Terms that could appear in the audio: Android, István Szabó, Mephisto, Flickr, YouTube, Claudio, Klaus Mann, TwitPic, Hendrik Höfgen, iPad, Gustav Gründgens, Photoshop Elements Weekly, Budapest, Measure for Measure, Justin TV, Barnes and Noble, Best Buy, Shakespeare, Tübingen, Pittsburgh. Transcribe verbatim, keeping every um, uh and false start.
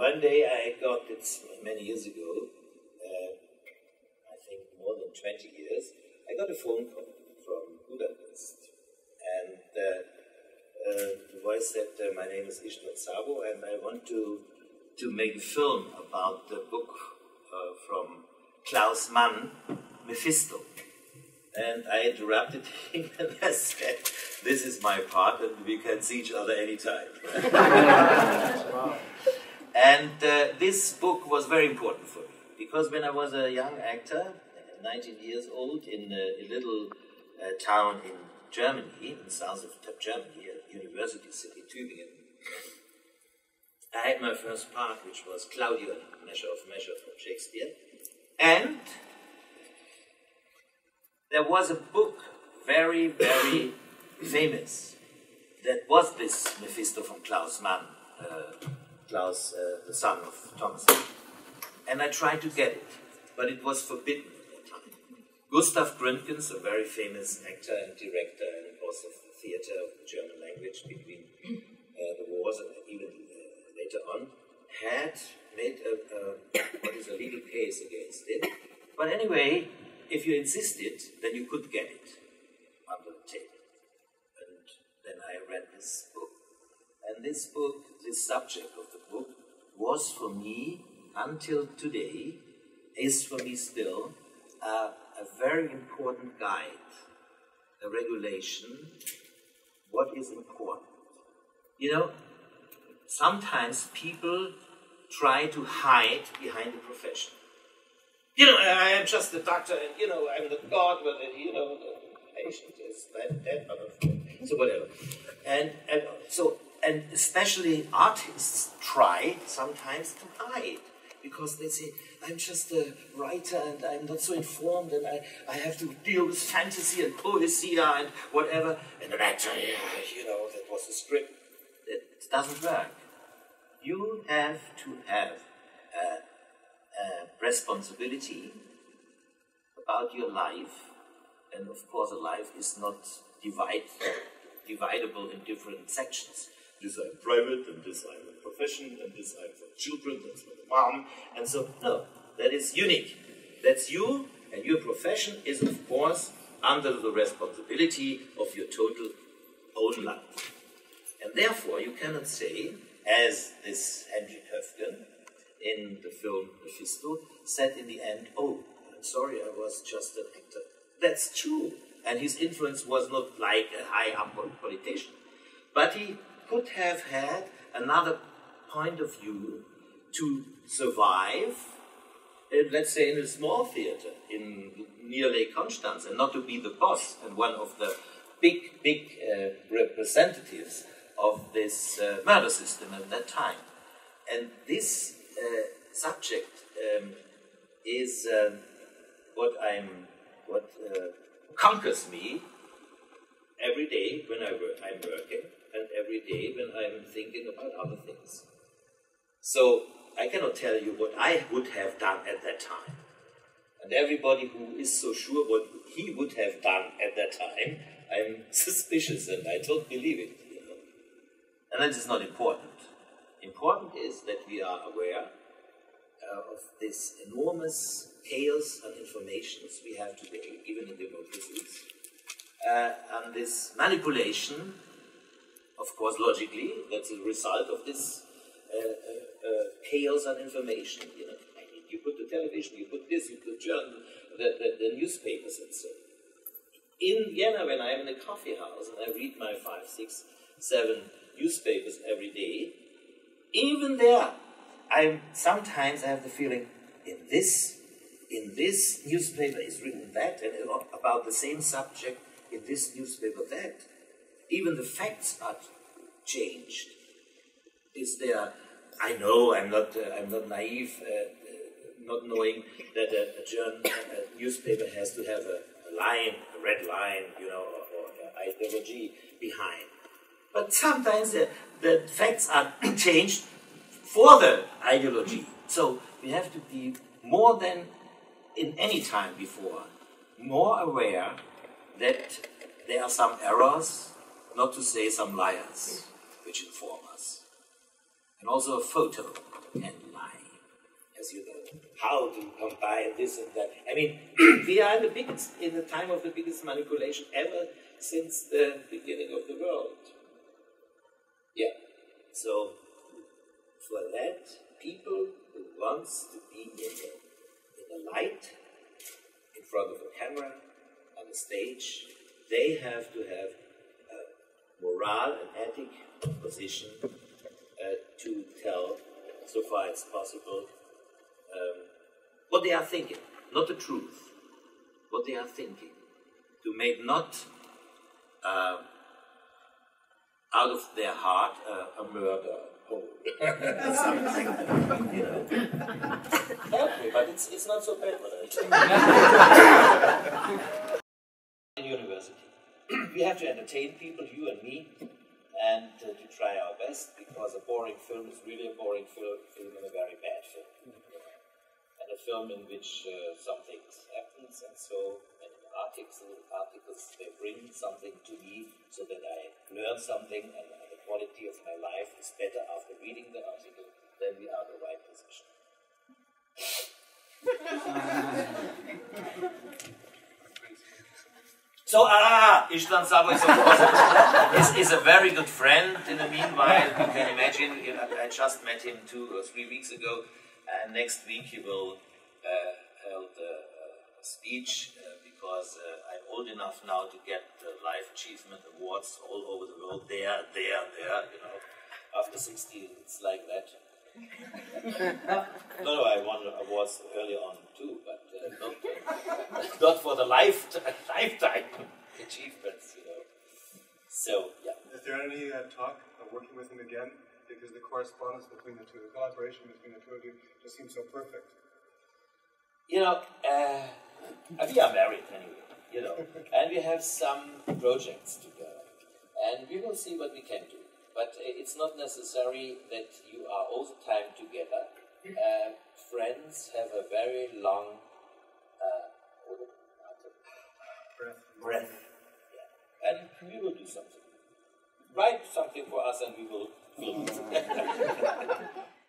one day I got this many years ago, uh, I think more than twenty years, I got a phone call from Budapest. And uh, uh, the voice said, uh, my name is István Szabó, and I want to, to make a film about the book uh, from Klaus Mann, Mephisto. And I interrupted him and I said, this is my part and we can see each other anytime. Wow. And uh, this book was very important for me, because when I was a young actor, nineteen years old, in a, a little uh, town in Germany, in the south of Germany, a university city, Tübingen, I had my first part, which was Claudio, Measure of Measure from Shakespeare. And there was a book, very, very famous, that was this Mephisto from Klaus Mann, uh, Klaus, uh, the son of Thomas. And I tried to get it, but it was forbidden at that time. Gustav Gründgens, a very famous actor and director and also of the theater of the German language between uh, the wars and even uh, later on, had made a, a, what is a legal case against it. But anyway, if you insisted, then you could get it under the table. And then I read this book. And this book, this subject of the book, was for me, until today, is for me still, uh, a very important guide, a regulation, what is important. You know, sometimes people try to hide behind the profession. You know, I am just the doctor, and you know, I'm the god, but you know, the patient is that, that motherfucker. So whatever. And, and so, and especially artists try sometimes to hide, because they say, I'm just a writer, and I'm not so informed, and I, I have to deal with fantasy and poesia and whatever. And an actor, yeah, you know, that was a script. It doesn't work. You have to have uh, Uh, responsibility about your life, and of course a life is not divide, dividable in different sections. This I'm private, and this I'm a profession, and this I'm for children, that's for the mom, and so, no, that is unique. That's you, and your profession is of course under the responsibility of your total own life. And therefore you cannot say, as this Hendrik Höfgen, in the film Mephisto, said in the end, oh, I'm sorry, I was just an actor. That's true. And his influence was not like a high up politician. But he could have had another point of view to survive, uh, let's say, in a small theater in near Lake Constance, and not to be the boss and one of the big, big uh, representatives of this uh, murder system at that time. And this Uh, subject um, is uh, what I'm, what uh, conquers me every day when I work, I'm working, and every day when I'm thinking about other things. So I cannot tell you what I would have done at that time. And everybody who is so sure what he would have done at that time, I'm suspicious and I don't believe it. You know? And that is not important. Important is that we are aware uh, of this enormous chaos and informations we have today, even in democracies, uh, and this manipulation, of course, logically, that's a result of this uh, uh, uh, chaos and information. You know, you put the television, you put this, you put journal, the, the, the newspapers, and so on. In Vienna, when I'm in a coffee house and I read my five, six, seven newspapers every day, even there, I sometimes I have the feeling in this in this newspaper is written that, and about the same subject in this newspaper that. Even the facts are changed. Is there? I know I'm not uh, I'm not naive, uh, uh, not knowing that a, a, journal, a newspaper has to have a, a line, a red line, you know, or, or an ideology behind. But sometimes the, the facts are changed for the ideology. So we have to be more than in any time before, more aware that there are some errors, not to say some liars, which inform us. And also a photo. and why, as you know, how to combine this and that. I mean, we are in the biggest, in the time of the biggest manipulation ever since the beginning of the world. Yeah. So for that, people who wants to be in the, in the light, in front of a camera, on the stage, they have to have a moral and ethic position uh, to tell, so far as possible, um, what they are thinking, not the truth, what they are thinking, to make not uh, out of their heart uh, a murder. Something, you know. Okay, but it's, it's not so bad. In university, we have to entertain people, you and me, and uh, to try our best, because a boring film is really a boring film, film and a very bad film. And a film in which uh, something happens, and so and articles, articles, they bring something to me so that I learn something, and I quality of my life is better after reading the article than we are the right position. So, ah, István Szabó is, of course, is, is a very good friend. In the meanwhile, you can imagine, I just met him two or three weeks ago, and next week he will uh, hold a, a speech, uh, because uh, I'm old enough now to get the Life Achievement Awards all over the world, there, there, there, you know. After sixty, it's like that. No, no, I won awards early on too, but uh, not, uh, not for the life lifetime achievements, you know. So, yeah. Is there any uh, talk of working with him again? Because the correspondence between the two, the collaboration between the two of you just seems so perfect. You know, uh, we are married anyway, you know, and we have some projects together, and we will see what we can do. But it's not necessary that you are all the time together. Uh, friends have a very long uh, breath. breath. Yeah. And we will do something. Write something for us and we will film it.